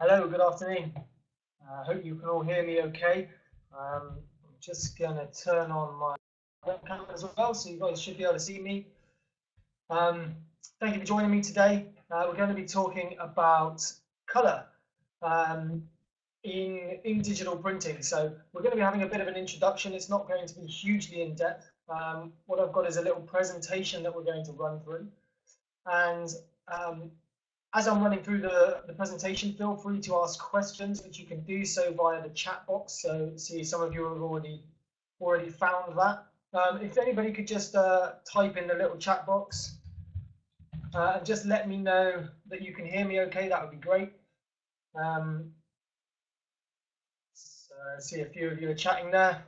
Hello, good afternoon. I hope you can all hear me okay. I'm just going to turn on my webcam as well, so you guys should be able to see me. Thank you for joining me today. We're going to be talking about colour in digital printing. So we're going to be having a bit of an introduction. It's not going to be hugely in-depth. What I've got is a little presentation that we're going to run through. And as I'm running through the presentation, feel free to ask questions, which you can do so via the chat box. So see, some of you have already found that. If anybody could just type in the little chat box and just let me know that you can hear me okay, that would be great. So I see a few of you are chatting there.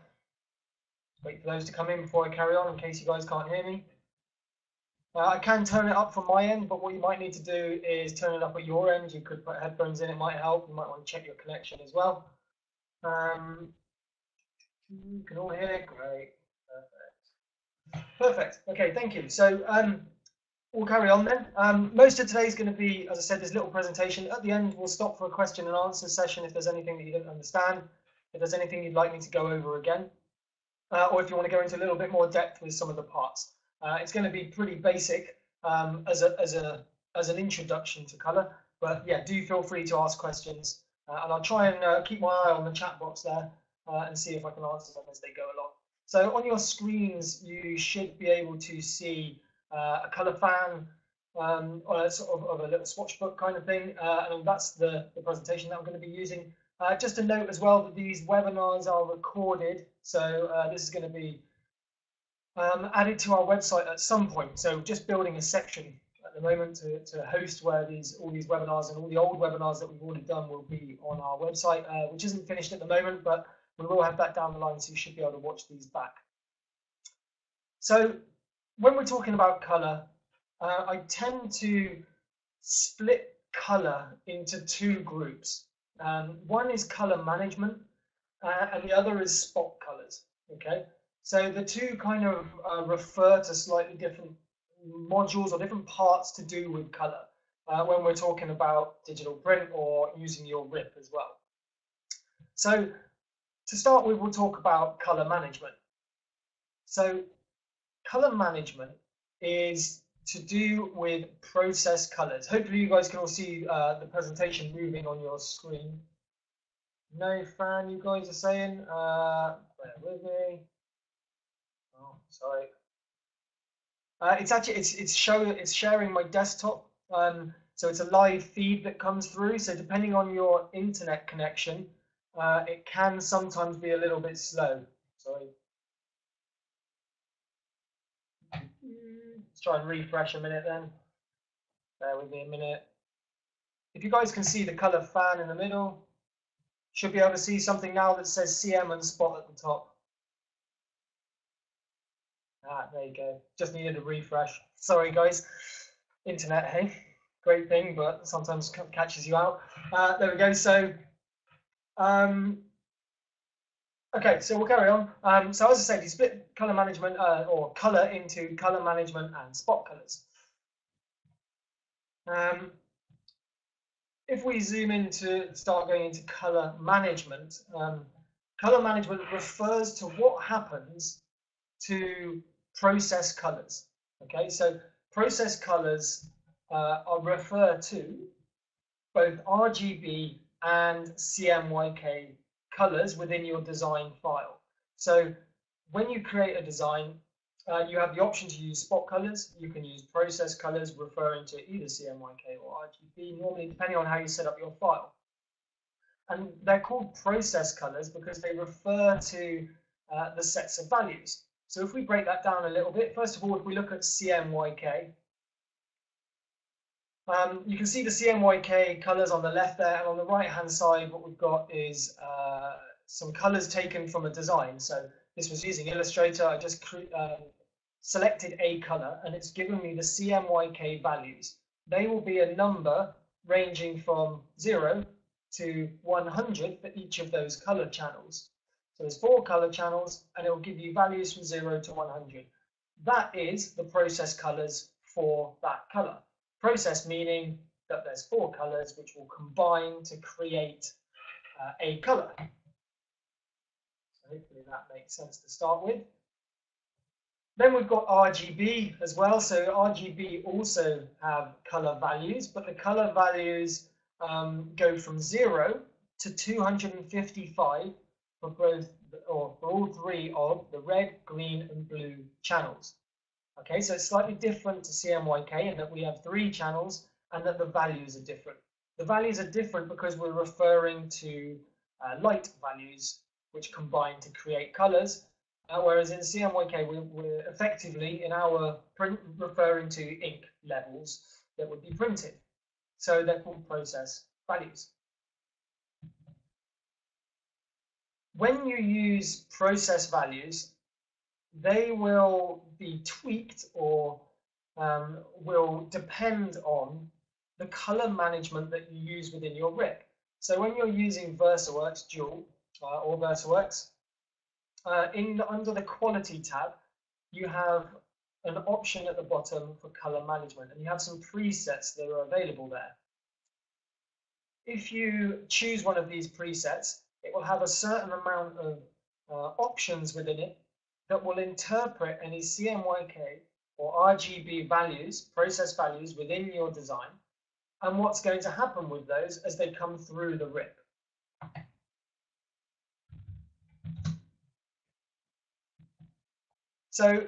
Wait for those to come in before I carry on in case you guys can't hear me. I can turn it up from my end, but what you might need to do is turn it up at your end. You could put headphones in, it might help. You might want to check your connection as well. You can all hear? Great. Perfect. Perfect. Okay, thank you. So we'll carry on then. Most of today is going to be, as I said, this little presentation. At the end, we'll stop for a question and answer session if there's anything that you don't understand, if there's anything you'd like me to go over again, or if you want to go into a little bit more depth with some of the parts. It's going to be pretty basic as an introduction to colour, but yeah, do feel free to ask questions, and I'll try and keep my eye on the chat box there and see if I can answer them as they go along. So on your screens, you should be able to see a colour fan or a sort of a little swatch book kind of thing, and that's the presentation that I'm going to be using. Just a note as well that these webinars are recorded, so this is going to be added to our website at some point. So just building a section at the moment to host where all these webinars and all the old webinars that we've already done will be on our website, which isn't finished at the moment, but we will have that down the line, so you should be able to watch these back. So when we're talking about colour, I tend to split colour into two groups. One is colour management and the other is spot colours. Okay. So the two kind of refer to slightly different modules or different parts to do with colour when we're talking about digital print or using your RIP as well. So to start with, we'll talk about colour management. So colour management is to do with process colours. Hopefully you guys can all see the presentation moving on your screen. No fan, you guys are saying, bear with me. Oh, sorry. It's actually it's sharing my desktop, so it's a live feed that comes through. So depending on your internet connection, it can sometimes be a little bit slow. Sorry. Let's try and refresh a minute then. Bear with me a minute. If you guys can see the colour fan in the middle, should be able to see something now that says CM and spot at the top. Ah, there you go. Just needed a refresh. Sorry, guys. Internet, hey, great thing, but sometimes catches you out. There we go. So, okay, so we'll carry on. So as I said, you split color management or color into color management and spot colors. If we zoom in to start going into color management refers to what happens to process colors. Okay, so process colors are referred to both RGB and CMYK colors within your design file. So when you create a design, you have the option to use spot colors. You can use process colors referring to either CMYK or RGB, normally depending on how you set up your file. And they're called process colors because they refer to the sets of values. So if we break that down a little bit, first of all, if we look at CMYK, you can see the CMYK colours on the left there, and on the right-hand side, what we've got is some colours taken from a design. So this was using Illustrator. I just selected a colour, and it's given me the CMYK values. They will be a number ranging from 0 to 100 for each of those colour channels. So there's 4 colour channels, and it will give you values from 0 to 100. That is the process colours for that colour. Process meaning that there's four colors which will combine to create a color. So hopefully that makes sense to start with. Then we've got RGB as well. So RGB also have color values, but the color values go from 0 to 255 for both, or for all three of the red, green, and blue channels. Okay, so it's slightly different to CMYK in that we have three channels and that the values are different. The values are different because we're referring to light values which combine to create colors, whereas in CMYK we're effectively in our print referring to ink levels that would be printed. So they're called process values. When you use process values, they will be tweaked or will depend on the color management that you use within your RIP. So when you're using VersaWorks Dual or VersaWorks, under the Quality tab, you have an option at the bottom for color management, and you have some presets that are available there. If you choose one of these presets, it will have a certain amount of options within it that will interpret any CMYK or RGB values, process values within your design, and what's going to happen with those as they come through the RIP. So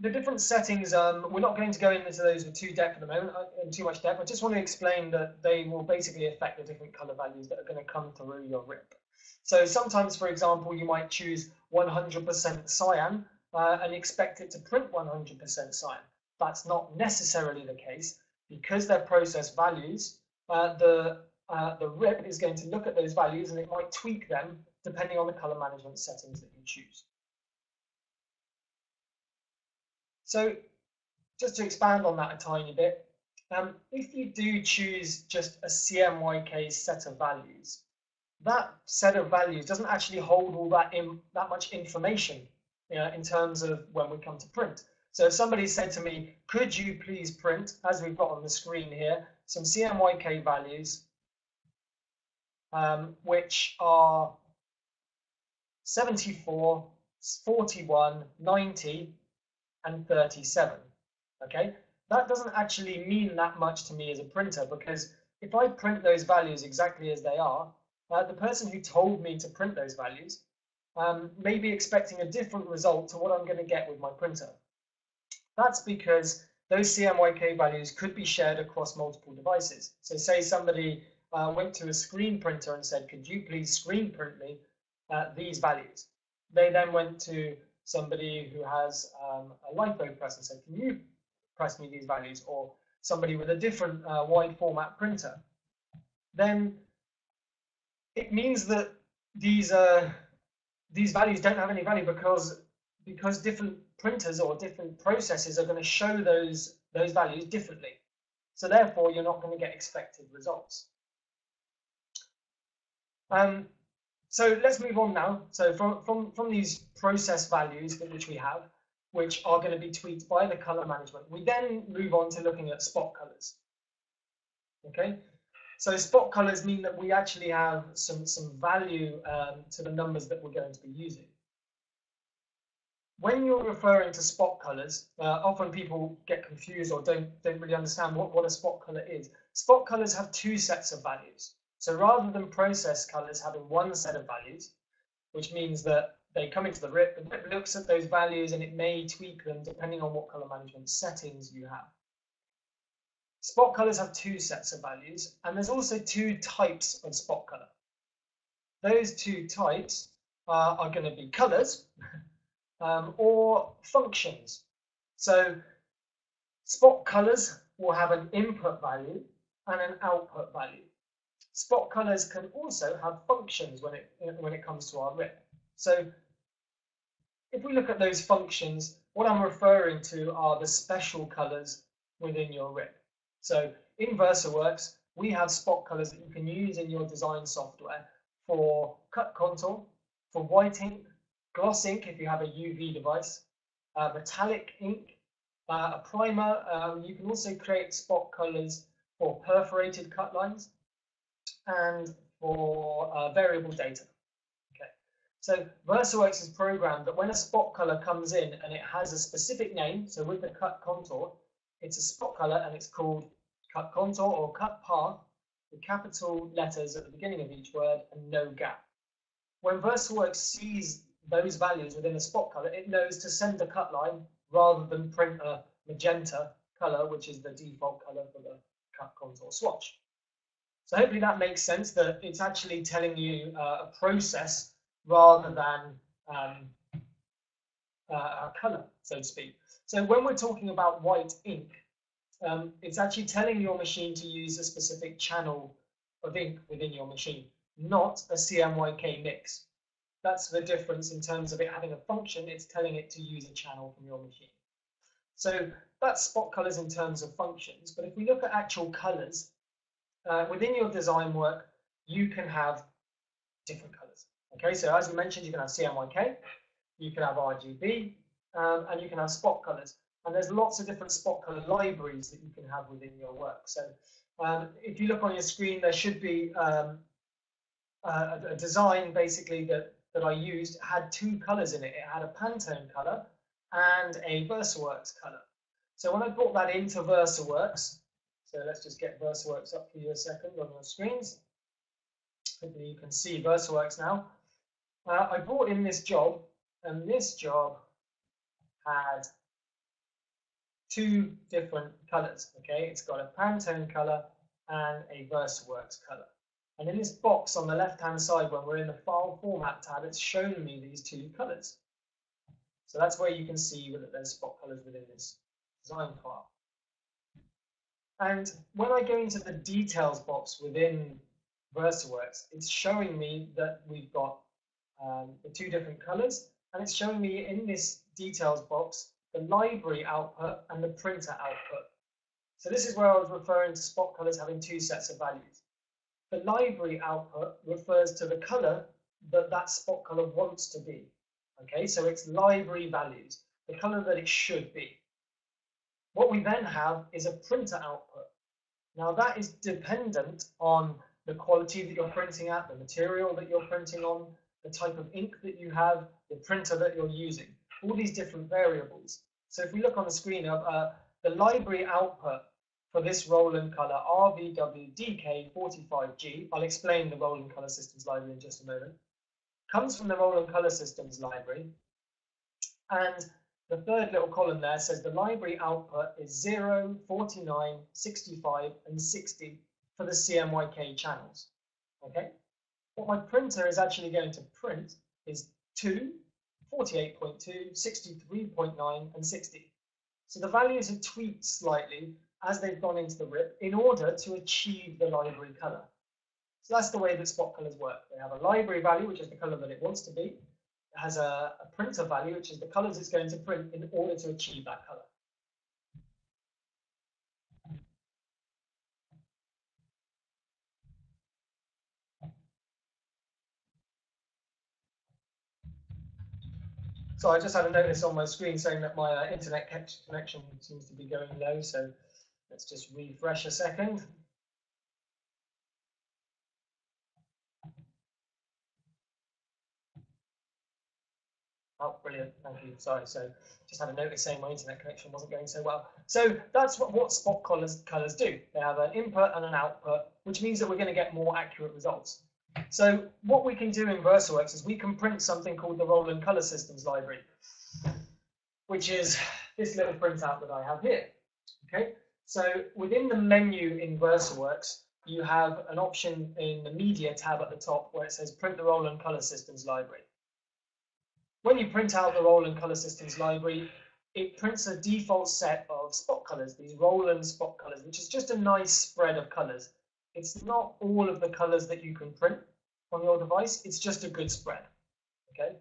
the different settings, we're not going to go into those in too depth at the moment, I just want to explain that they will basically affect the different color values that are going to come through your RIP. So sometimes, for example, you might choose 100% cyan and expect it to print 100% cyan. That's not necessarily the case. Because they're process values, the RIP is going to look at those values and it might tweak them depending on the color management settings that you choose. So just to expand on that a tiny bit, if you do choose just a CMYK set of values, that set of values doesn't actually hold all that much information, you know, in terms of when we come to print. So if somebody said to me, could you please print, as we've got on the screen here, some CMYK values, which are 74, 41, 90, and 37. Okay, that doesn't actually mean that much to me as a printer, because if I print those values exactly as they are, the person who told me to print those values may be expecting a different result to what I'm going to get with my printer. That's because those CMYK values could be shared across multiple devices. So say somebody went to a screen printer and said, could you please screen print me these values? They then went to somebody who has a LiPo press and said, can you press me these values? Or somebody with a different wide format printer. Then it means that these values don't have any value because different printers or different processes are going to show those values differently. So therefore, you're not going to get expected results. So let's move on now. So from these process values which we have, which are going to be tweaked by the color management, we then move on to looking at spot colors. Okay. So spot colors mean that we actually have some value to the numbers that we're going to be using. When you're referring to spot colors, often people get confused or don't really understand what a spot color is. Spot colors have two sets of values. So rather than process colors having one set of values, which means that they come into the RIP looks at those values and it may tweak them depending on what color management settings you have. Spot colors have two sets of values, and there's also two types of spot color. Those two types are going to be colors or functions. So spot colors will have an input value and an output value. Spot colors can also have functions when it comes to our RIP. So if we look at those functions, what I'm referring to are the special colors within your RIP. So in VersaWorks, we have spot colors that you can use in your design software for cut contour, for white ink, gloss ink if you have a UV device, metallic ink, a primer. You can also create spot colors for perforated cut lines, and for variable data. Okay, so VersaWorks is programmed that when a spot color comes in and it has a specific name, so with the cut contour, it's a spot color and it's called cut contour or cut path, with capital letters at the beginning of each word and no gap. When VersaWorks sees those values within a spot color, it knows to send a cut line rather than print a magenta color, which is the default color for the cut contour swatch. So hopefully that makes sense, that it's actually telling you a process rather than a color, so to speak. So when we're talking about white ink, it's actually telling your machine to use a specific channel of ink within your machine, not a CMYK mix. That's the difference in terms of it having a function. It's telling it to use a channel from your machine. So that's spot colors in terms of functions. But if we look at actual colors, within your design work, you can have different colors. Okay, so as we mentioned, you can have CMYK, you can have RGB, and you can have spot colors. And there's lots of different spot color libraries that you can have within your work. So if you look on your screen, there should be a design basically that I used had two colors in it. It had a Pantone color and a VersaWorks color. So when I brought that into VersaWorks, so let's just get VersaWorks up for you a second on your screens. Hopefully you can see VersaWorks now. I brought in this job, and this job had two different colors. Okay, it's got a Pantone color and a VersaWorks color. And in this box on the left-hand side, when we're in the File Format tab, it's shown me these two colors. So that's where you can see whether there's spot colors within this design file. And when I go into the Details box within VersaWorks, it's showing me that we've got the two different colors, and it's showing me in this Details box the library output and the printer output. So this is where I was referring to spot colors having two sets of values. The library output refers to the color that that spot color wants to be. Okay, so it's library values, the color that it should be. What we then have is a printer output. Now that is dependent on the quality that you're printing at, the material that you're printing on, the type of ink that you have, the printer that you're using, all these different variables. So if we look on the screen, the library output for this Roland Color RVWDK45G, I'll explain the Roland Color Systems Library in just a moment, comes from the Roland Color Systems Library, and the third little column there says the library output is 0, 49, 65, and 60 for the CMYK channels. Okay, what my printer is actually going to print is 2, 48.2, 63.9, and 60. So the values are tweaked slightly as they've gone into the RIP in order to achieve the library color. So that's the way that spot colors work. They have a library value, which is the color that it wants to be. It has a printer value, which is the colors it's going to print in order to achieve that color. So I just had a notice on my screen saying that my internet connection seems to be going low, so let's just refresh a second. Oh, brilliant, thank you. Sorry, so just had a notice saying my internet connection wasn't going so well. So that's what spot colors do. They have an input and an output, which means that we're going to get more accurate results. So what we can do in VersaWorks is we can print something called the Roland Color Systems Library, which is this little printout that I have here. Okay, so within the menu in VersaWorks, you have an option in the Media tab at the top where it says Print the Roland Color Systems Library. When you print out the Roland Color Systems Library, it prints a default set of spot colors, these Roland spot colors, which is just a nice spread of colors. It's not all of the colors that you can print on your device, it's just a good spread. Okay,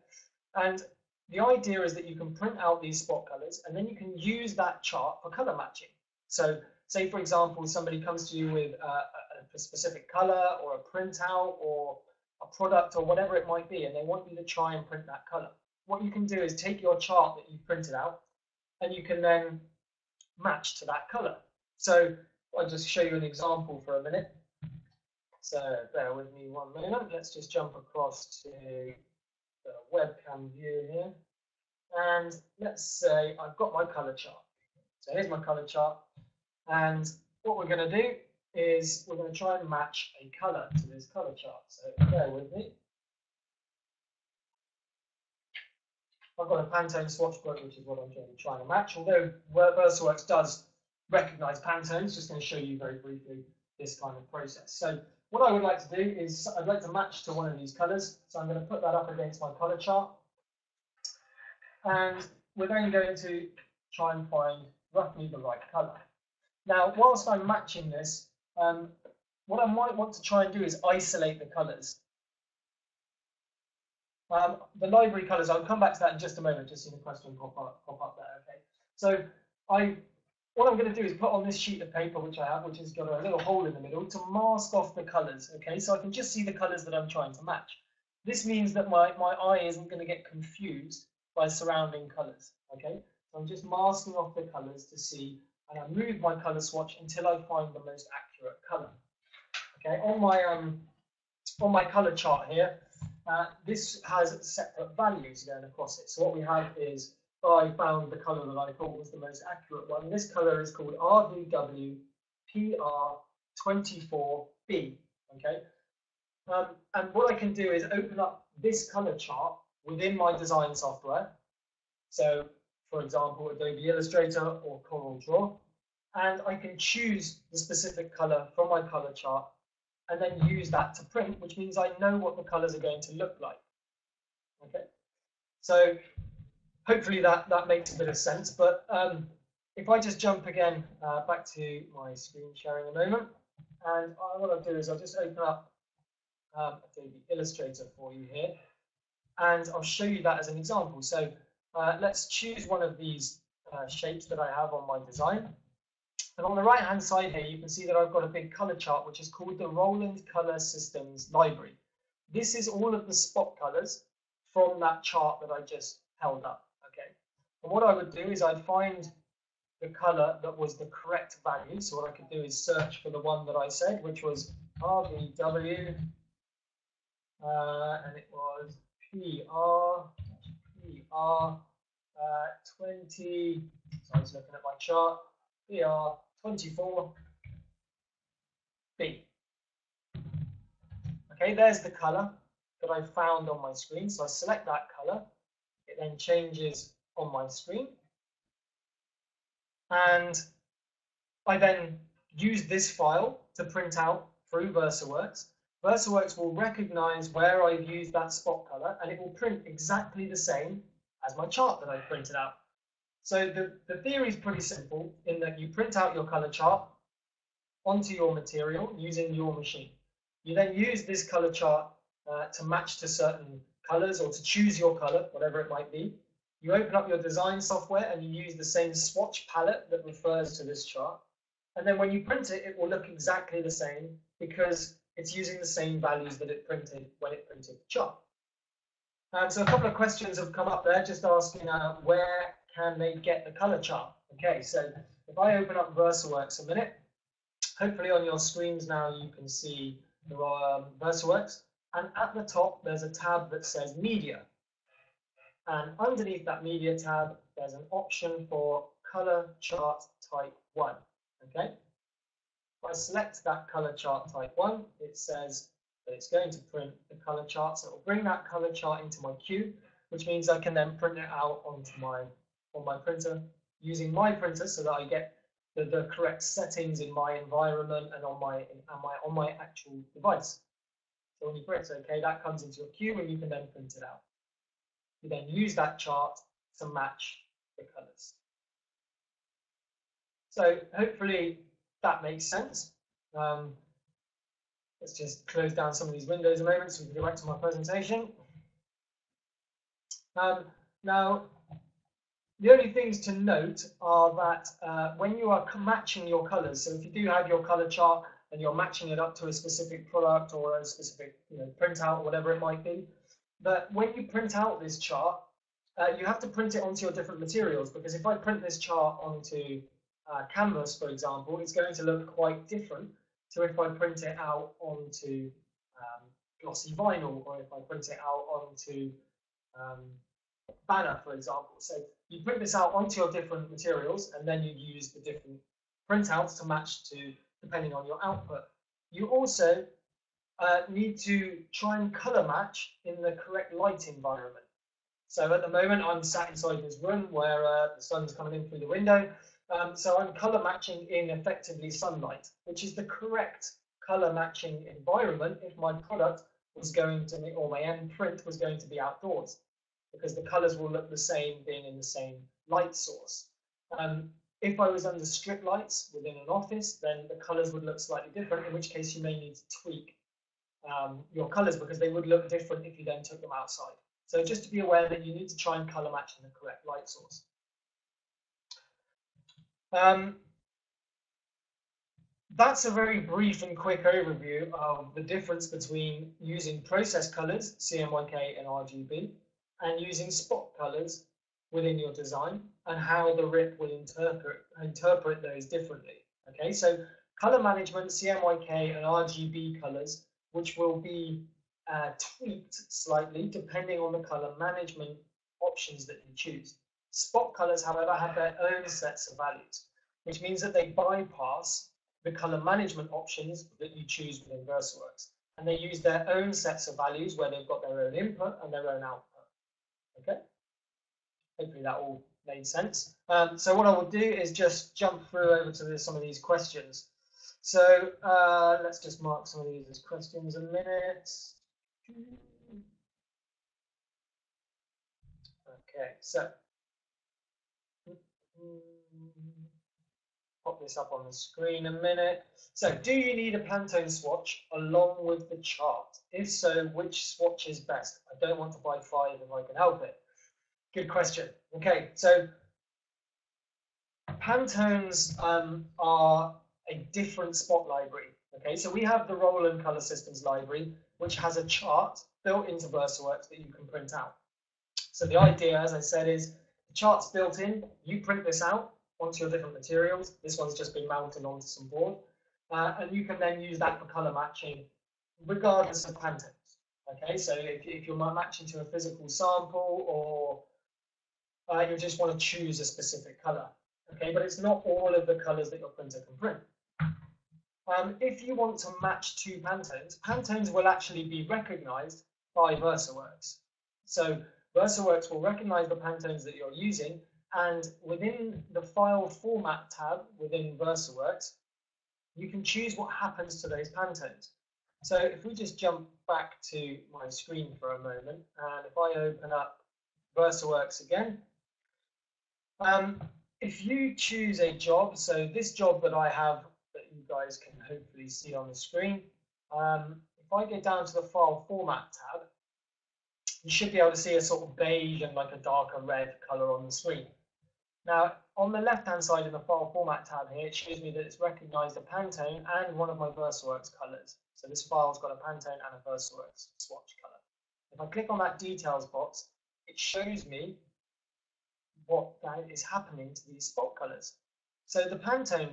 and the idea is that you can print out these spot colors and then you can use that chart for color matching. So say, for example, somebody comes to you with a specific color or a printout or a product or whatever it might be, and they want you to try and print that color. What you can do is take your chart that you've printed out and you can then match to that color. So I'll just show you an example for a minute. So bear with me one moment. Let's just jump across to the webcam view here. And let's say I've got my color chart. So here's my color chart. And what we're going to do is we're going to try and match a color to this color chart. So bear with me. I've got a Pantone swatchbook, which is what I'm trying to match. Although VersaWorks does recognize Pantone, it's just going to show you very briefly this kind of process. So what I would like to do is I'd like to match to one of these colors. So I'm going to put that up against my color chart. And we're then going to try and find roughly the right color. Now, whilst I'm matching this, what I might want to try and do is isolate the colors. The library colors, I'll come back to that in just a moment, just seeing the question pop up there. Okay. So what I'm going to do is put on this sheet of paper, which I have, which has got a little hole in the middle, to mask off the colors. Okay, so I can just see the colors that I'm trying to match. This means that my eye isn't going to get confused by surrounding colors. Okay, so I'm just masking off the colors to see, and I move my color swatch until I find the most accurate color. Okay, on my color chart here, this has separate values going across it. So what we have is I found the color that I thought was the most accurate one. This color is called RVWPR24B. Okay, and what I can do is open up this color chart within my design software. So, for example, Adobe Illustrator or CorelDRAW, and I can choose the specific color from my color chart and then use that to print, which means I know what the colors are going to look like. Okay, so hopefully that makes a bit of sense. But if I just jump again back to my screen sharing a moment, and what I'll do is I'll just open up Adobe Illustrator for you here, and I'll show you that as an example. So let's choose one of these shapes that I have on my design. And on the right hand side here, you can see that I've got a big color chart, which is called the Roland Color Systems Library. This is all of the spot colors from that chart that I just held up. Okay. And what I would do is I'd find the color that was the correct value. So what I could do is search for the one that I said, which was RVW, and it was PR 20. So I was looking at my chart. PR24B. Okay, there's the color that I found on my screen. So I select that color. It then changes on my screen. And I then use this file to print out through VersaWorks. VersaWorks will recognize where I've used that spot color, and it will print exactly the same as my chart that I printed out. So the theory is pretty simple, in that you print out your color chart onto your material using your machine. You then use this color chart to match to certain colors, or to choose your color, whatever it might be. You open up your design software and you use the same swatch palette that refers to this chart. And then when you print it, it will look exactly the same, because it's using the same values that it printed when it printed the chart. So a couple of questions have come up there, just asking where can they get the color chart? Okay, so if I open up VersaWorks a minute, hopefully on your screens now you can see the VersaWorks, and at the top there's a tab that says Media, and underneath that Media tab there's an option for Color Chart Type 1. Okay, if I select that Color Chart Type 1, it says that it's going to print the color chart, so it will bring that color chart into my queue, which means I can then print it out onto my printer using my printer, so that I get the correct settings in my environment and on my actual device. So when you print, okay, that comes into your queue and you can then print it out. You then use that chart to match the colors. So hopefully that makes sense. Let's just close down some of these windows a moment so we can go back to my presentation. Now, the only things to note are that when you are matching your colors, so if you do have your color chart and you're matching it up to a specific product or a specific printout or whatever it might be, that when you print out this chart, you have to print it onto your different materials, because if I print this chart onto canvas, for example, is going to look quite different to if I print it out onto glossy vinyl, or if I print it out onto banner, for example. So you print this out onto your different materials, and then you use the different printouts to match to, depending on your output. You also need to try and color match in the correct light environment. So at the moment, I'm sat inside this room where the sun's coming in through the window. So I'm color matching in effectively sunlight, which is the correct color matching environment if my product was going to be, or my end print was going to be outdoors, because the colors will look the same being in the same light source. If I was under strip lights within an office, then the colors would look slightly different, in which case you may need to tweak your colors because they would look different if you then took them outside. So just to be aware that you need to try and color match in the correct light source. That's a very brief and quick overview of the difference between using process colors, CMYK and RGB, and using spot colors within your design, and how the RIP will interpret those differently. Okay, so color management, CMYK and RGB colors, which will be tweaked slightly depending on the color management options that you choose. Spot colors, however, have their own sets of values, which means that they bypass the color management options that you choose within VersaWorks, and they use their own sets of values where they've got their own input and their own output. Okay, hopefully that all made sense. So what I will do is just jump through over to some of these questions. So let's just mark some of these as questions in a minute. Okay, so pop this up on the screen a minute. So do you need a Pantone swatch along with the chart? If so, which swatch is best? I don't want to buy 5 if I can help it. Good question. Okay, so Pantones are a different spot library. Okay, so we have the Roland Color Systems Library, which has a chart built into VersaWorks that you can print out. So the idea, as I said, is the chart's built in, you print this out onto your different materials. This one's just been mounted onto some board, and you can then use that for color matching regardless of Pantones. Okay, so if you're matching to a physical sample, or you just want to choose a specific color. Okay, but it's not all of the colors that your printer can print. If you want to match two Pantones, Pantones will actually be recognized by VersaWorks. So VersaWorks will recognize the Pantones that you're using, and within the File Format tab within VersaWorks, you can choose what happens to those Pantones. So if we just jump back to my screen for a moment, and if I open up VersaWorks again, if you choose a job, so this job that I have that you guys can hopefully see on the screen, if I go down to the File Format tab, you should be able to see a sort of beige and like a darker red color on the screen. Now, on the left-hand side in the File Format tab here, it shows me that it's recognized a Pantone and one of my VersaWorks colors. So this file's got a Pantone and a VersaWorks swatch color. If I click on that details box, it shows me what is happening to these spot colors. So the Pantone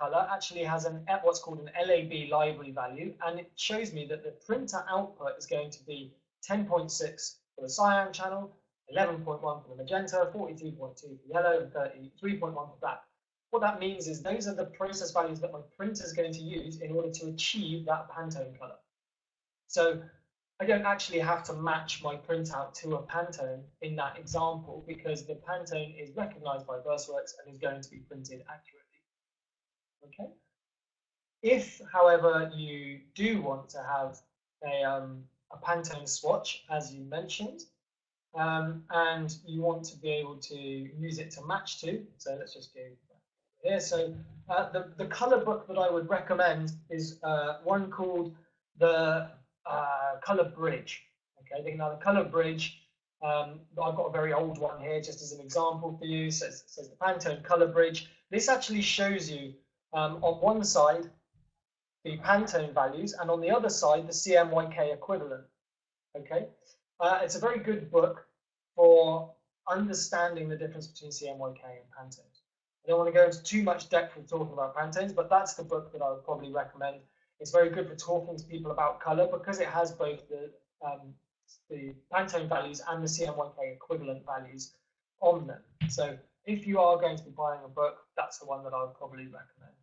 color actually has what's called an LAB library value, and it shows me that the printer output is going to be 10.6 for the cyan channel, 11.1 for the magenta, 42.2 for yellow, and 33.1 for black. What that means is those are the process values that my printer is going to use in order to achieve that Pantone color. So I don't actually have to match my printout to a Pantone in that example, because the Pantone is recognized by VersaWorks and is going to be printed accurately. Okay. If, however, you do want to have a Pantone swatch, as you mentioned, and you want to be able to use it to match to, so let's just go back here. So the color book that I would recommend is one called the Color Bridge. Okay, now the Color Bridge, I've got a very old one here just as an example for you. So it says the Pantone Color Bridge. This actually shows you on one side the Pantone values, and on the other side the CMYK equivalent. Okay, it's a very good book for understanding the difference between CMYK and Pantone. I don't want to go into too much depth with talking about Pantones, but that's the book that I would probably recommend. It's very good for talking to people about color because it has both the Pantone values and the CMYK equivalent values on them. So if you are going to be buying a book, that's the one that I would probably recommend.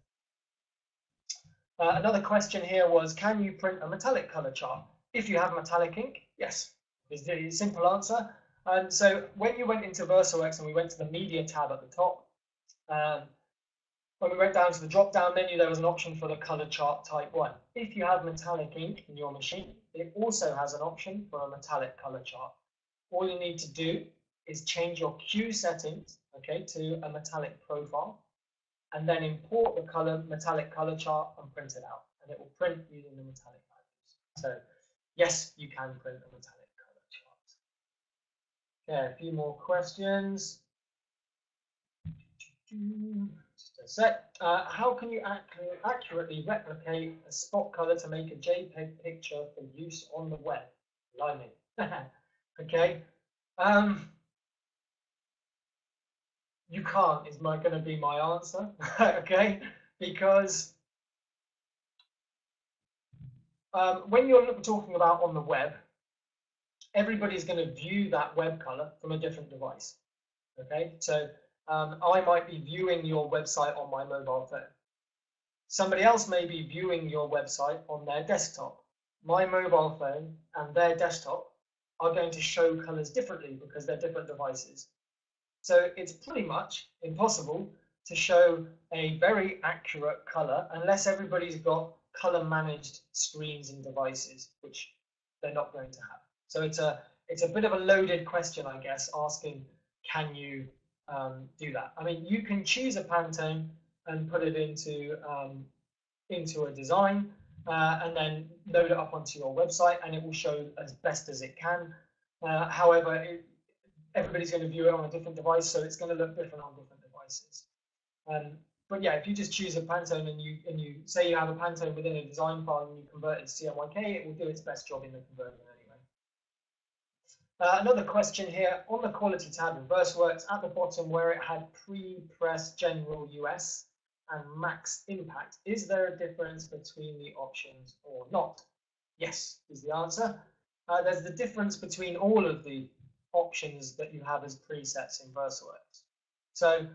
Another question here was, can you print a metallic color chart? If you have metallic ink, yes, is the simple answer. And so when you went into VersaWorks and we went to the media tab at the top, when we went down to the drop-down menu, there was an option for the color chart type 1. If you have metallic ink in your machine, it also has an option for a metallic color chart. All you need to do is change your Q settings, okay, to a metallic profile, and then import the metallic color chart and print it out, and it will print using the metallic values. So yes, you can print a metallic color chart. Okay, a few more questions. Just a sec. How can you accurately replicate a spot color to make a JPEG picture for use on the web? Blimey. Okay. You can't is going to be my answer. Okay, because when you're talking about on the web, everybody's going to view that web color from a different device. Okay, so I might be viewing your website on my mobile phone. Somebody else may be viewing your website on their desktop. My mobile phone and their desktop are going to show colors differently because they're different devices. So it's pretty much impossible to show a very accurate color unless everybody's got color managed screens and devices, which they're not going to have. So it's a bit of a loaded question, I guess, asking can you do that? I mean, you can choose a Pantone and put it into a design and then load it up onto your website, and it will show as best as it can. However, everybody's going to view it on a different device, so it's going to look different on different devices. But yeah, if you just choose a Pantone and you say you have a Pantone within a design file and you convert it to CMYK, it will do its best job in the conversion anyway. Another question here on the quality tab in VersaWorks at the bottom where it had pre-press general US and max impact. Is there a difference between the options or not? Yes, is the answer. There's the difference between all of the options that you have as presets in VersaWorks. So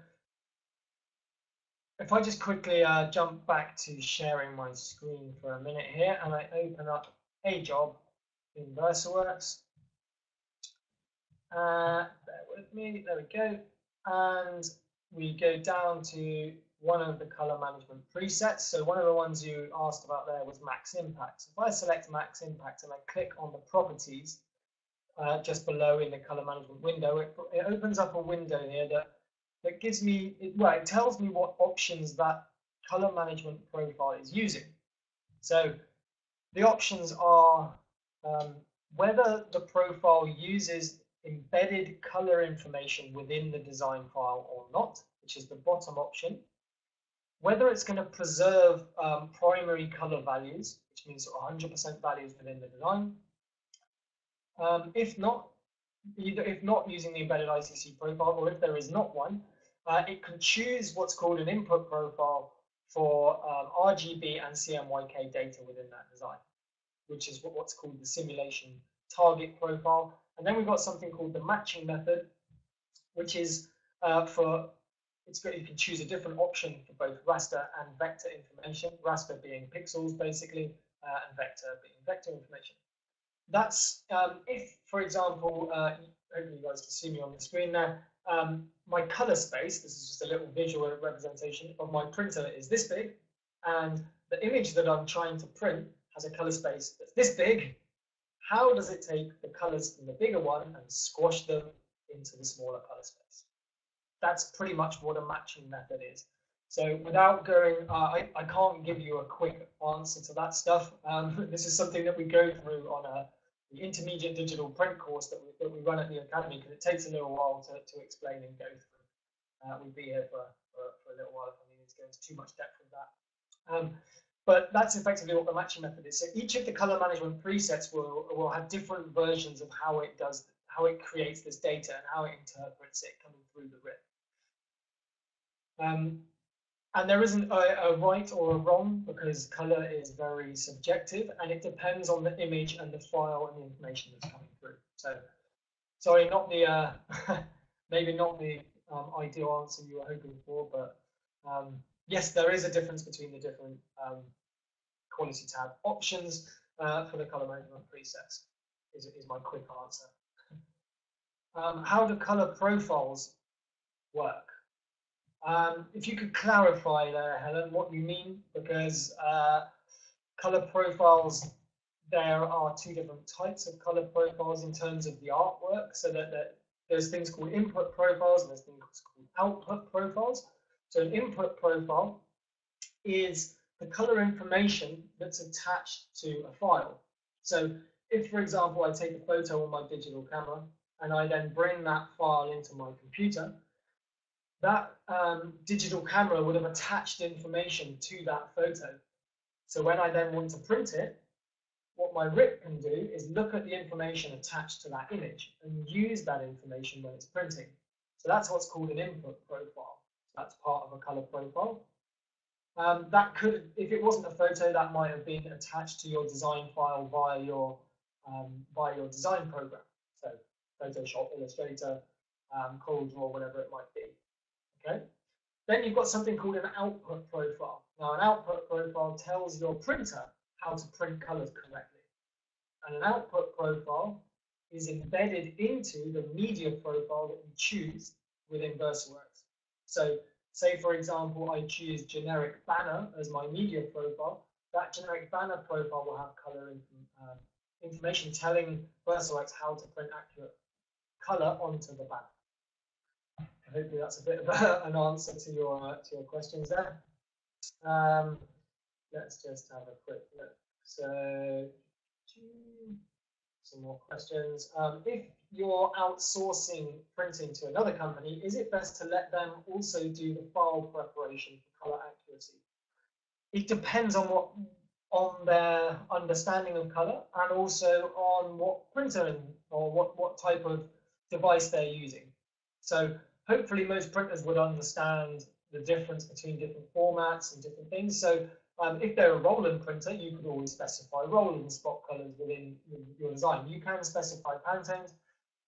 if I just quickly jump back to sharing my screen for a minute here and I open up a job in VersaWorks. Bear with me, there we go. And we go down to one of the color management presets. So one of the ones you asked about there was max impact. So if I select max impact and I click on the properties just below in the color management window, it opens up a window here that gives me, it tells me what options that color management profile is using. So the options are whether the profile uses embedded color information within the design file or not, which is the bottom option, whether it's going to preserve primary color values, which means 100% values within the design. If not using the embedded ICC profile, or if there is not one, it can choose what's called an input profile for RGB and CMYK data within that design, which is what's called the simulation target profile. And then we've got something called the matching method, which is you can choose a different option for both raster and vector information, raster being pixels basically, and vector being vector information. That's if, for example, hopefully you guys can see me on the screen there, my color space, this is just a little visual representation of my printer, is this big, and the image that I'm trying to print has a color space that's this big. How does it take the colors from the bigger one and squash them into the smaller color space? That's pretty much what a matching method is. So without going, I can't give you a quick answer to that stuff. This is something that we go through on the intermediate digital print course that we run at the Academy, because it takes a little while to explain and go through. We'd be here for a little while if I needed to go into too much depth with that. But that's effectively what the matching method is. So each of the color management presets will have different versions of how it creates this data and how it interprets it coming through the RIP. And there isn't a right or a wrong, because color is very subjective and it depends on the image and the file and the information that's coming through. So, sorry, not the maybe not the ideal answer you were hoping for, but yes, there is a difference between the different quality tab options for the color management presets. Is my quick answer. How do color profiles work? If you could clarify there, Helen, what you mean, because color profiles, there are two different types of color profiles in terms of the artwork, so that, there's things called input profiles and there's things called output profiles. So an input profile is the color information that's attached to a file. So if, for example, I take a photo on my digital camera and I then bring that file into my computer, that digital camera would have attached information to that photo. So when I then want to print it, what my RIP can do is look at the information attached to that image and use that information when it's printing. So that's what's called an input profile. That's part of a color profile. That could, if it wasn't a photo, that might have been attached to your design file via your design program. So Photoshop, Illustrator, CorelDRAW, whatever it might be. Okay. Then you've got something called an output profile. Now, an output profile tells your printer how to print colors correctly. And an output profile is embedded into the media profile that you choose within VersaWorks. So, say for example, I choose generic banner as my media profile. That generic banner profile will have color information telling VersaWorks how to print accurate color onto the banner. Hopefully that's a bit of an answer to your questions there. Let's just have a quick look. So, some more questions. If you're outsourcing printing to another company, is it best to let them also do the file preparation for color accuracy? It depends on what, on their understanding of color and also on what printer or what type of device they're using. So, hopefully most printers would understand the difference between different formats and different things. So if they're a Roland printer, you could always specify Roland spot colors within your design. You can specify Pantones.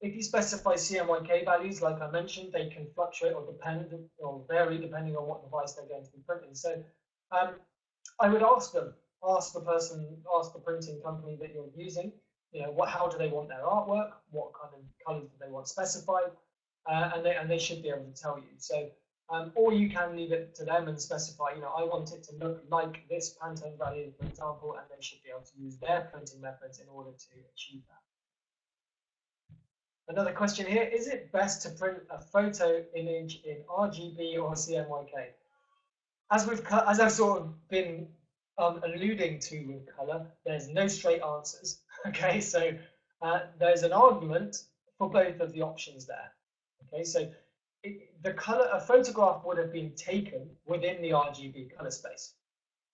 If you specify CMYK values, like I mentioned, they can fluctuate or depend or vary depending on what device they're going to be printing. So I would ask them, ask the printing company that you're using, you know, how do they want their artwork? What kind of colors do they want specified? And they should be able to tell you. So, or you can leave it to them and specify, you know, I want it to look like this Pantone value, for example, and they should be able to use their printing methods in order to achieve that. Another question here, is it best to print a photo image in RGB or CMYK? As I've sort of been alluding to with color, there's no straight answers, okay? So there's an argument for both of the options there. Okay, so the color, a photograph would have been taken within the RGB color space.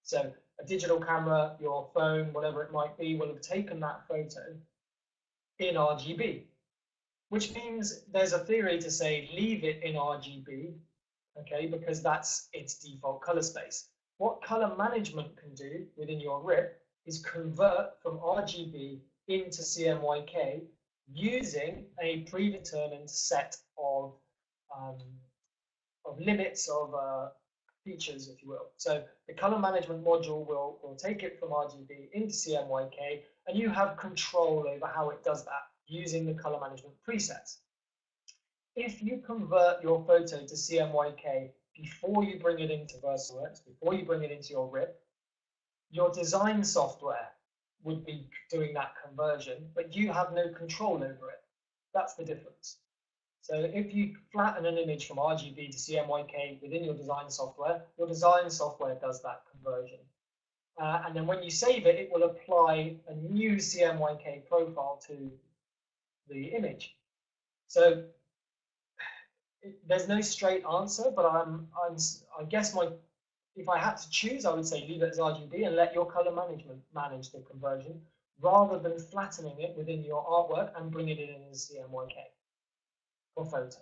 So a digital camera, your phone, whatever it might be, will have taken that photo in RGB, which means there's a theory to say leave it in RGB, okay, because that's its default color space. What color management can do within your RIP is convert from RGB into CMYK using a predetermined set of limits of features, if you will. So the color management module will take it from RGB into CMYK, and you have control over how it does that using the color management presets. If you convert your photo to CMYK before you bring it into VersaWorks, before you bring it into your RIP, your design software would be doing that conversion, but you have no control over it. That's the difference. So if you flatten an image from RGB to CMYK within your design software does that conversion. And then when you save it, it will apply a new CMYK profile to the image. So there's no straight answer, but I guess my, if I had to choose, I would say leave it as RGB and let your color management manage the conversion rather than flattening it within your artwork and bringing it in as CMYK for photos.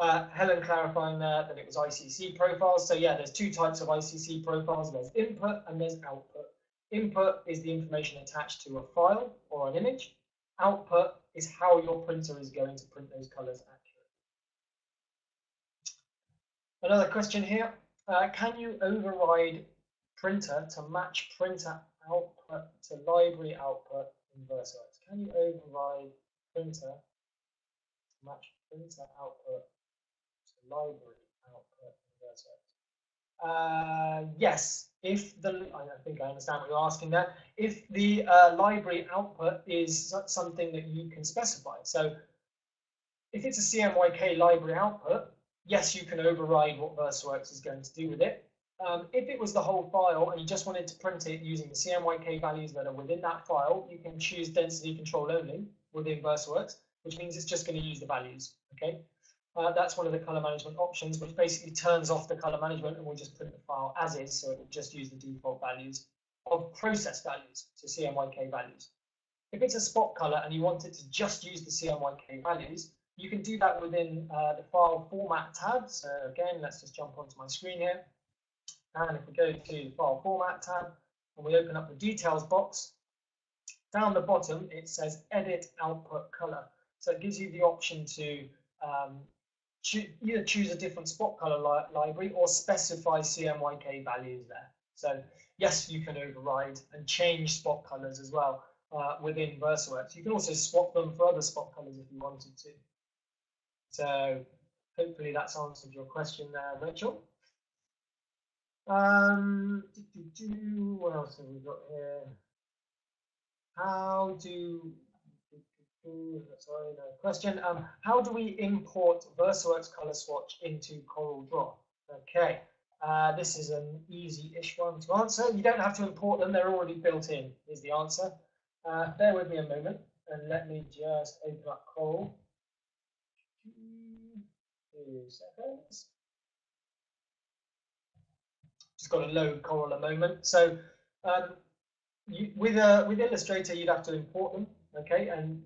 Helen clarifying that it was ICC profiles. So yeah, there's two types of ICC profiles. There's input and there's output. Input is the information attached to a file or an image. Output is how your printer is going to print those colors accurately. Another question here. Can you override printer to match printer output to library output in VersaWorks? Can you override printer to match printer output to library output in VersaWorks? Yes, if the, I think I understand what you're asking there. If the library output is something that you can specify. So if it's a CMYK library output, yes, you can override what VersaWorks is going to do with it. If it was the whole file and you just wanted to print it using the CMYK values that are within that file, you can choose density control only within VersaWorks, which means it's just going to use the values, okay? That's one of the color management options, which basically turns off the color management and we'll just print the file as is, so it will just use the default values of process values, so CMYK values. If it's a spot color and you want it to just use the CMYK values, you can do that within the file format tab. So again, let's just jump onto my screen here. And if we go to the file format tab and we open up the details box, down the bottom it says edit output color. So it gives you the option to either choose a different spot color library or specify CMYK values there. So yes, you can override and change spot colors as well within VersaWorks. You can also swap them for other spot colors if you wanted to. So hopefully that's answered your question there, Rachel. What else have we got here? How do we import VersaWorks color swatch into CorelDRAW? Okay, this is an easy-ish one to answer. You don't have to import them; they're already built in. Is the answer? Bear with me a moment, and let me just open up Corel. 2 seconds. Just got to load Corel a moment. So, with Illustrator, you'd have to import them. Okay, and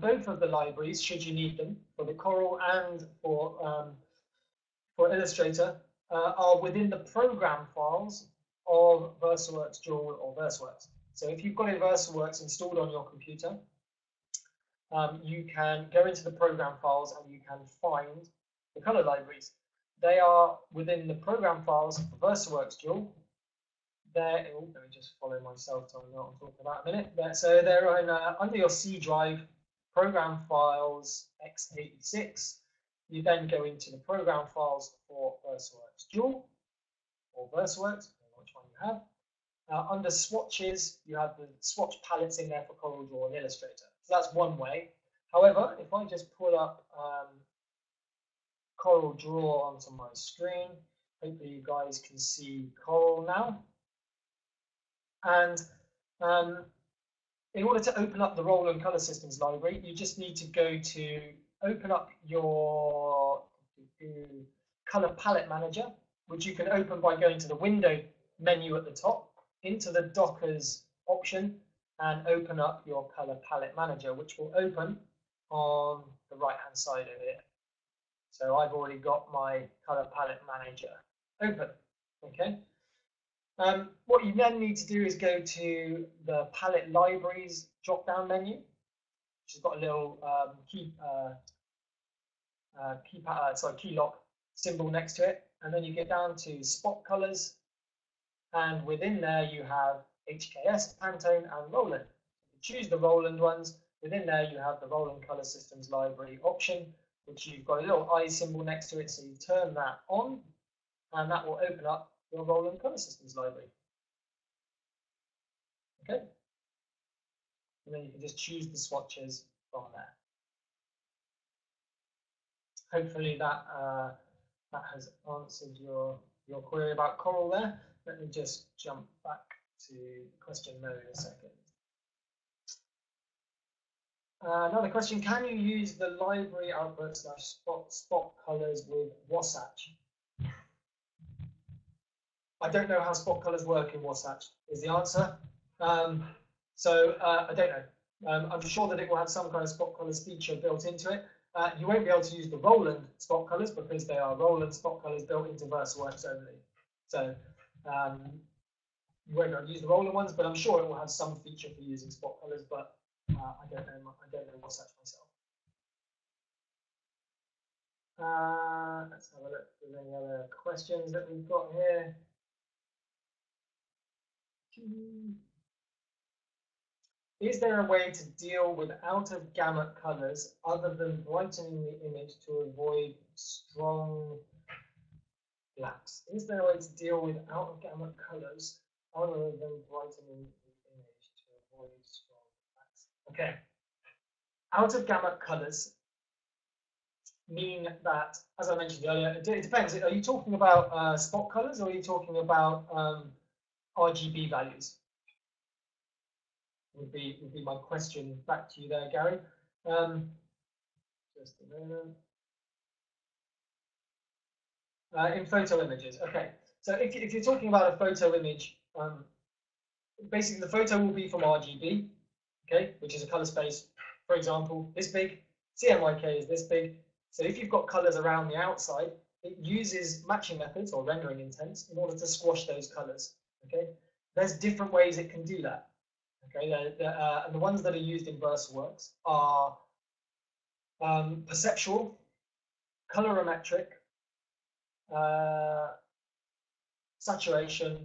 both of the libraries, should you need them, for the Corel and for Illustrator, are within the program files of VersaWorks Dual or VersaWorks. So if you've got VersaWorks installed on your computer, you can go into the program files and you can find the color libraries. They are within the program files for VersaWorks Dual. Let me just follow myself so I know what I'm talking about in a minute. So they're in, under your C drive, program files x86. You then go into the program files for VersaWorks Dual or VersaWorks, which one you have. Under swatches, you have the swatch palettes in there for CorelDRAW and Illustrator. So that's one way. However, if I just pull up CorelDRAW onto my screen, hopefully you guys can see Corel now. And in order to open up the Roland Color Systems Library, you just need to go to open up your color palette manager, which you can open by going to the window menu at the top, into the Dockers option, and open up your color palette manager, which will open on the right-hand side of it. So I've already got my color palette manager open. Okay. What you then need to do is go to the palette libraries drop-down menu, which has got a little key lock symbol next to it, and then you get down to spot colors, and within there you have HKS, Pantone, and Roland. You choose the Roland ones. Within there you have the Roland Color Systems Library option, which you've got a little eye symbol next to it, so you turn that on, and that will open up your Roland Color Systems Library. Okay, and then you can just choose the swatches from there. Hopefully that that has answered your query about Corel there. Let me just jump back to question mode in a second. Another question: can you use the library output slash spot colors with Wasatch? I don't know how spot colors work in Wasatch, is the answer. I don't know. I'm sure that it will have some kind of spot colors feature built into it. You won't be able to use the Roland spot colors because they are Roland spot colors built into VersaWorks only. So you won't be able to use the Roland ones, but I'm sure it will have some feature for using spot colors. But I don't know Wasatch myself. Let's have a look if there's any other questions that we've got here. Is there a way to deal with out-of-gamut colors other than brightening the image to avoid strong blacks? Is there a way to deal with out-of-gamut colors other than brightening the image to avoid strong blacks? Okay. Out-of-gamut colors mean that, as I mentioned earlier, it depends. Are you talking about spot colors or are you talking about RGB values? Would be my question back to you there, Gary. Just a moment. In photo images, okay. So if you're talking about a photo image, basically the photo will be from RGB, okay, which is a color space, for example, this big. CMYK is this big. So if you've got colors around the outside, it uses matching methods or rendering intents in order to squash those colors, okay. There's different ways it can do that. Okay, and the ones that are used in VersaWorks are perceptual, colorimetric, saturation,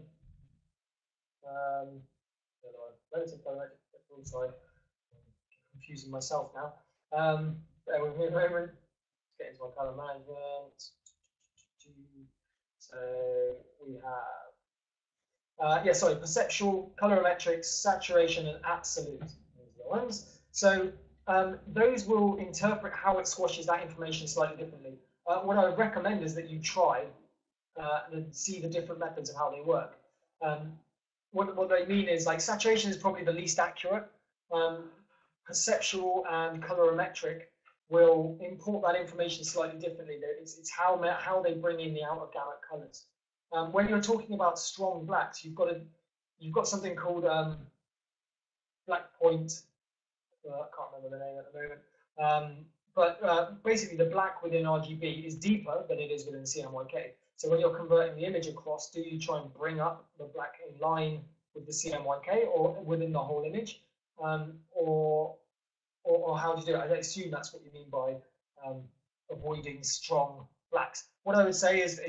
relative colorimetric. I'm sorry, I'm confusing myself now. Bear with me a moment. Let's get into our color management. So we have. Perceptual, colorimetrics, saturation, and absolute. So those will interpret how it squashes that information slightly differently. What I would recommend is that you try and see the different methods of how they work. What they mean is, like, saturation is probably the least accurate. Perceptual and colorimetric will import that information slightly differently. It's how they bring in the out-of-gamut colors. When you're talking about strong blacks, you've got something called black point. I can't remember the name at the moment. Basically, the black within RGB is deeper than it is within CMYK. So when you're converting the image across, do you try and bring up the black in line with the CMYK or within the whole image, or how do you do it? I assume that's what you mean by avoiding strong blacks. What I would say is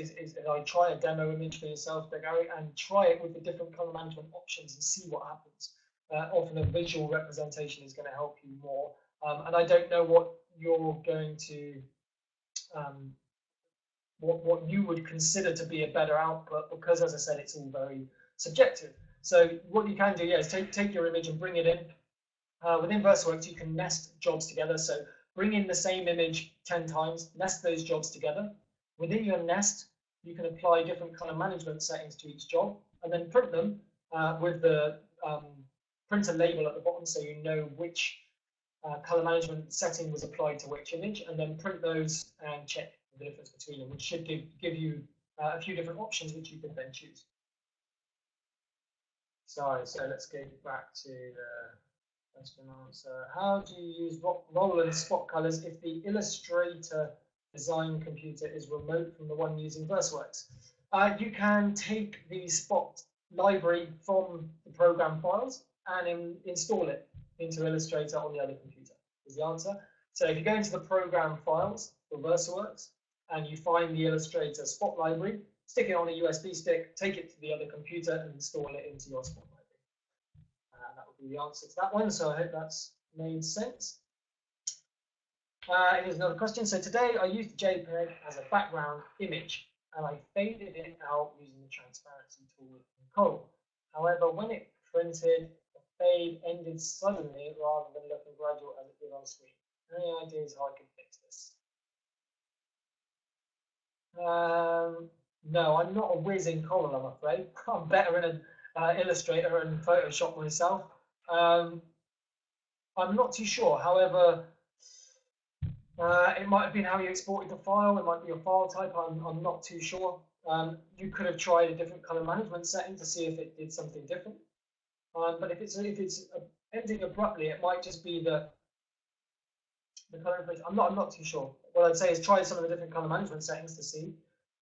try a demo image for yourself, Gary, and try it with the different color management options and see what happens. Often a visual representation is going to help you more. And I don't know what you're going to, what you would consider to be a better output, because as I said, it's all very subjective. So what you can do, yeah, is take your image and bring it in. Within VersaWorks, you can nest jobs together. So bring in the same image 10 times, nest those jobs together. Within your nest, you can apply different color management settings to each job and then print them with the printer label at the bottom, so you know which color management setting was applied to which image, and then print those and check the difference between them, which should give you a few different options which you can then choose. Sorry, so let's go back to the question and answer. How do you use Roland spot colors if the Illustrator design computer is remote from the one using VersaWorks? You can take the spot library from the program files and install it into Illustrator on the other computer, is the answer. So if you go into the program files for VersaWorks and you find the Illustrator spot library, stick it on a USB stick, take it to the other computer and install it into your spot library. That would be the answer to that one, so I hope that's made sense. Here's another question. So today I used JPEG as a background image and I faded it out using the transparency tool in Corel. However, when it printed, the fade ended suddenly rather than looking gradual as it did on screen. Any ideas how I can fix this? No, I'm not a whiz in Corel, I'm afraid. I'm better in Illustrator and Photoshop myself. I'm not too sure. However, it might have been how you exported the file, it might be your file type, I'm not too sure. You could have tried a different color management setting to see if it did something different. But if it's ending abruptly, it might just be that the color bridge. I'm not too sure. What I'd say is try some of the different color management settings to see.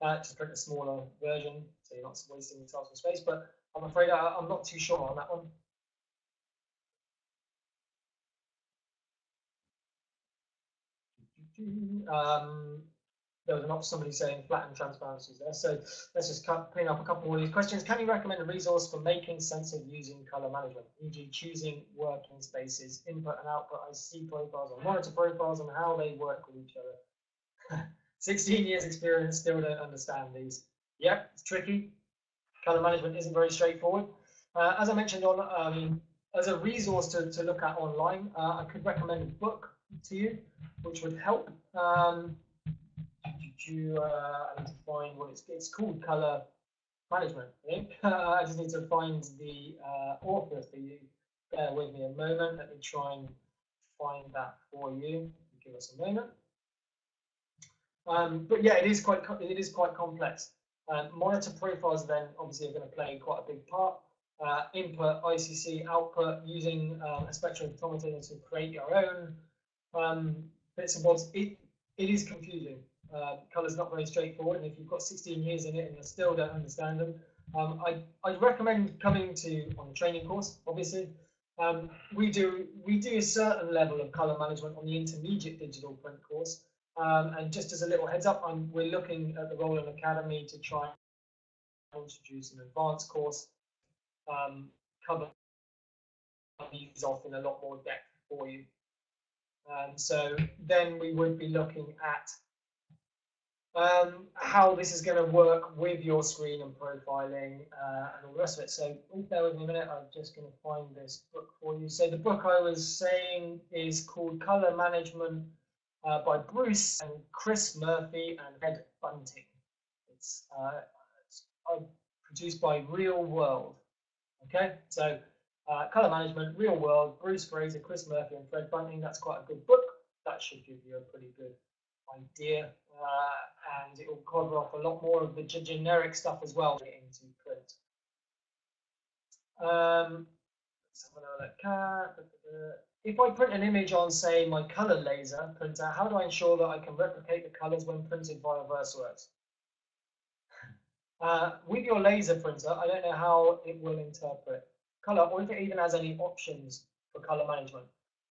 Just print a smaller version so you're not wasting your time with space. But I'm afraid I'm not too sure on that one. There was not somebody saying flatten transparencies there, so let's just clean up a couple more of these questions. Can you recommend a resource for making sense of using color management, e.g. choosing working spaces, input and output, IC profiles, or monitor profiles, and how they work with each other? 16 years experience, still don't understand these. Yep, it's tricky. Color management isn't very straightforward. As I mentioned, on as a resource to look at online, I could recommend a book to you, which would help. I need to find what it's called, Color Management, I think. I just need to find the author for you. Bear with me a moment. Let me try and find that for you. Give us a moment. But yeah, it is quite complex. Monitor profiles then obviously are going to play quite a big part. Input, ICC, output, using a spectrophotometer to create your own bits and bobs. It is confusing. Colour's not very straightforward, and if you've got 16 years in it and you still don't understand them, I'd recommend coming to on a training course. Obviously, we do a certain level of colour management on the intermediate digital print course. And just as a little heads up, we're looking at the Roland Academy to try and introduce an advanced course, cover these off in a lot more depth for you. So then we would be looking at how this is going to work with your screen and profiling and all the rest of it. So bear with me a minute, I'm just going to find this book for you. So the book I was saying is called Colour Management by Bruce and Chris Murphy and Ed Bunting. It's produced by Real World. Okay, so Colour Management, Real World, Bruce Fraser, Chris Murphy and Fred Bunting. That's quite a good book. That should give you a pretty good idea, and it will cover off a lot more of the generic stuff as well into print. Let's have another look. If I print an image on, say, my color laser printer, how do I ensure that I can replicate the colors when printed via VersaWorks? With your laser printer, I don't know how it will interpret color, or if it even has any options for color management.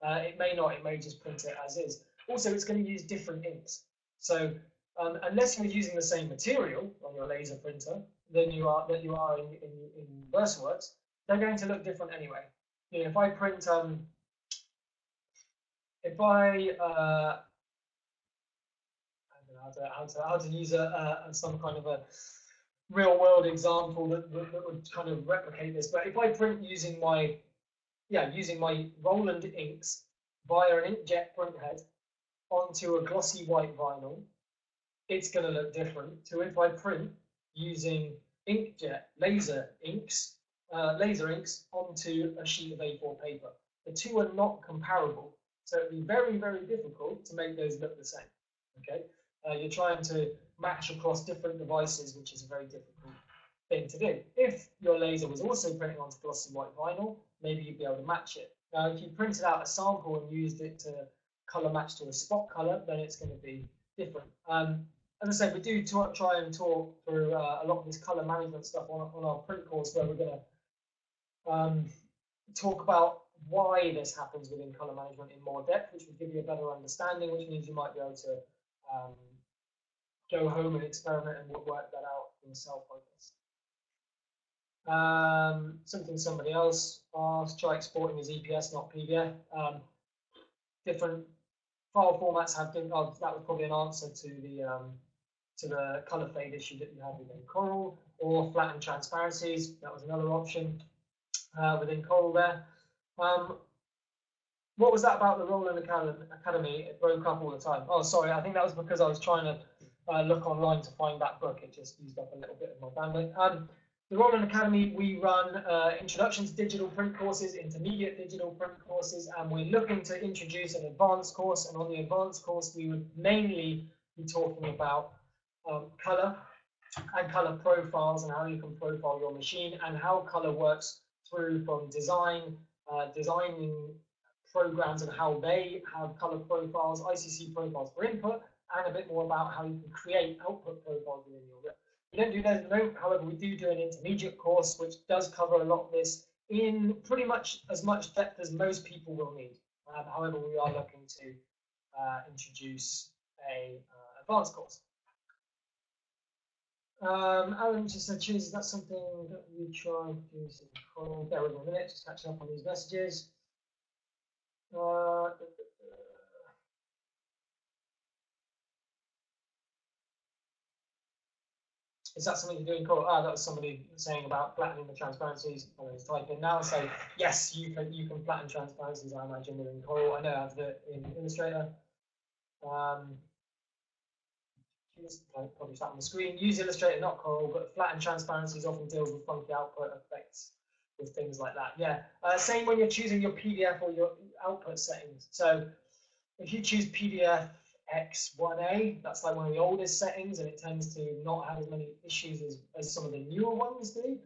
It may not, it may just print it as is. Also, it's going to use different inks. So unless you're using the same material on your laser printer than you are in VersaWorks, they're going to look different anyway. You know, if I print, I don't know how to use some kind of a real world example that would kind of replicate this. But if I print using my Roland inks via an inkjet print head onto a glossy white vinyl, it's going to look different to if I print using inkjet laser inks onto a sheet of A4 paper. The two are not comparable, so it'd be very, very difficult to make those look the same. Okay, you're trying to match across different devices, which is a very difficult thing to do. If your laser was also printing onto glossy white vinyl, maybe you'd be able to match it. Now, if you printed out a sample and used it to color match to a spot color, then it's going to be different. As I said, we do try and talk through a lot of this color management stuff on our print course, where we're going to talk about why this happens within color management in more depth, which will give you a better understanding, which means you might be able to go home and experiment and work that out yourself, I guess. Something somebody else asked, try exporting as EPS, not PDF. Different file formats have different. That was probably an answer to the color fade issue that you had within Corel, or flatten transparencies. That was another option within Corel there. What was that about the Roland Academy? It broke up all the time. Oh, sorry. I think that was because I was trying to look online to find that book. It just used up a little bit of my bandwidth. The Roland Academy, we run introduction to digital print courses, intermediate digital print courses, and we're looking to introduce an advanced course. And on the advanced course, we would mainly be talking about colour and colour profiles, and how you can profile your machine, and how colour works through from designing programs and how they have color profiles, ICC profiles for input, and a bit more about how you can create output profiles within your RIP. We don't do that at the moment, however, we do an intermediate course which does cover a lot of this in pretty much as much depth as most people will need. However, we are looking to introduce an advanced course. Alan just said, is that something that we try to do? So bear with me a minute, just catching up on these messages. Is that something you're doing? Cool. Ah, that was somebody saying about flattening the transparencies. I'm going to type in now. So yes, you can flatten transparencies. I imagine within Corel. I know how to do it in Illustrator. I'll publish that on the screen. Use Illustrator, not Corel, but flatten transparencies often deals with funky output effects with things like that. Yeah. Same when you're choosing your PDF or your output settings. So if you choose PDF X1A, that's like one of the oldest settings and it tends to not have as many issues as some of the newer ones do.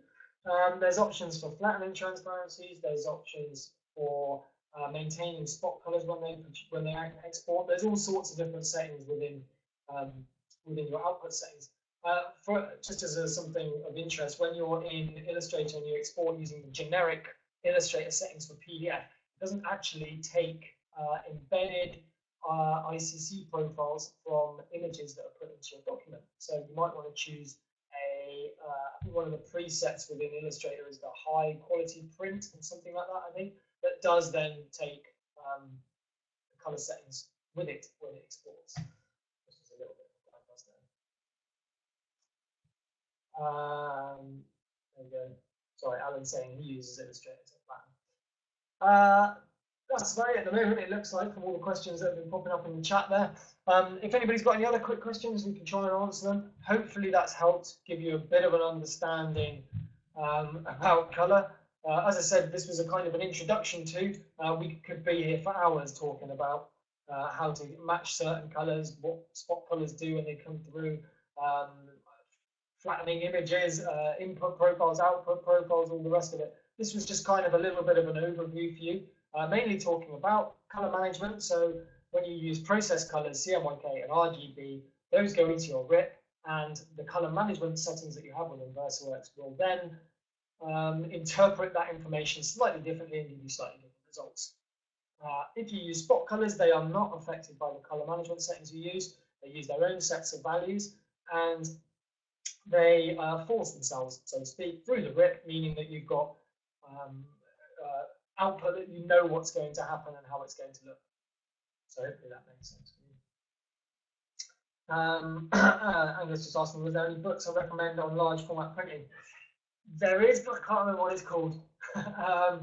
There's options for flattening transparencies, there's options for maintaining spot colors when they export. There's all sorts of different settings within within your output settings. For just as something of interest, when you're in Illustrator and you export using the generic Illustrator settings for PDF, it doesn't actually take embedded ICC profiles from images that are put into your document. So you might want to choose a one of the presets within Illustrator is the high quality print and something like that, I think, that does then take the color settings with it when it exports. Which is a little bit of a buzz there. There we go. Sorry, Alan's saying he uses Illustrator to plan. That's about it at the moment, it looks like, from all the questions that have been popping up in the chat there. If anybody's got any other quick questions, we can try and answer them. Hopefully that's helped give you a bit of an understanding about colour. As I said, this was a kind of an introduction to. We could be here for hours talking about how to match certain colours, what spot colours do when they come through, flattening images, input profiles, output profiles, all the rest of it. This was just kind of a little bit of an overview for you. Mainly talking about color management. So when you use process colors, CMYK and RGB, those go into your RIP, and the color management settings that you have within VersaWorks will then interpret that information slightly differently and give you slightly different results. If you use spot colors, they are not affected by the color management settings you use. They use their own sets of values and they force themselves, so to speak, through the RIP, meaning that you've got output that you know what's going to happen and how it's going to look. So hopefully that makes sense for you. Angus just asked me, was there any books I recommend on large format printing? There is, but I can't remember what it's called. I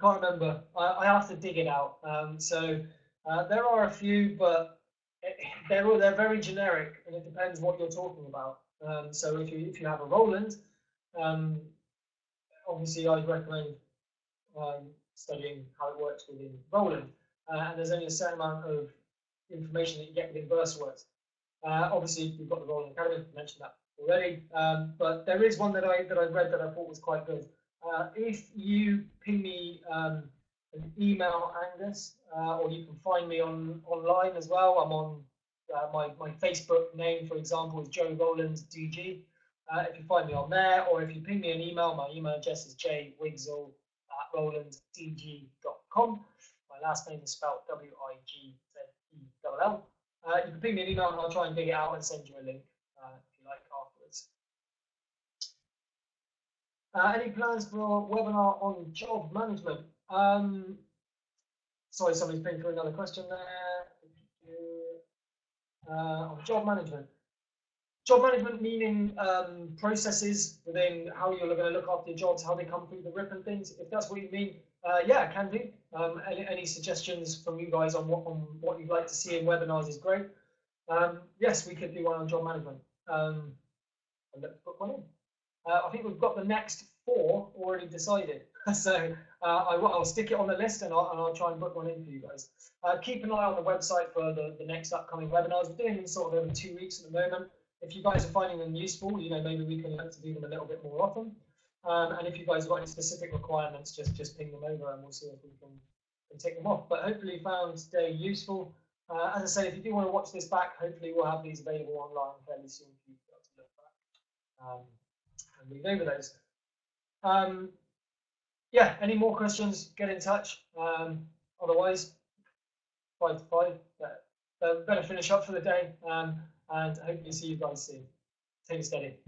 can't remember. I have to dig it out. There are a few, but they're very generic, and it depends what you're talking about. So if you have a Roland, obviously, I'd recommend studying how it works within Roland, and there's only a certain amount of information that you get within VersaWorks. Obviously, we've got the Roland Academy, I mentioned that already, but there is one that I've read that I thought was quite good. If you ping me an email, Angus, or you can find me online as well. I'm on my Facebook name, for example, is Joe Roland DG. If you find me on there, or if you ping me an email, my email address is jwigsell@rolanddg.com. My last name is spelled W-I-G-Z-E-L-L. You can ping me an email and I'll try and dig it out and send you a link if you like afterwards. Any plans for a webinar on job management? Sorry, somebody's pinged for another question there. On job management. Job management meaning processes within how you're going to look after your jobs, how they come through the RIP and things. If that's what you mean, yeah, can do. Any suggestions from you guys on what you'd like to see in webinars is great. Yes, we could do one on job management. Let's put one in. I think we've got the next 4 already decided. So I'll stick it on the list and I'll try and book one in for you guys. Keep an eye on the website for the next upcoming webinars. We're doing them sort of every 2 weeks at the moment. If you guys are finding them useful, you know, maybe we can look to do them a little bit more often. And if you guys have got any specific requirements, just ping them over and we'll see if we can take them off. But hopefully you found today useful. As I say, if you do want to watch this back, hopefully we'll have these available online fairly soon for you to be able to look back and read over those. Yeah, any more questions, get in touch. Otherwise, 5 to 5, better finish up for the day, and hope to see you guys soon. Take it steady.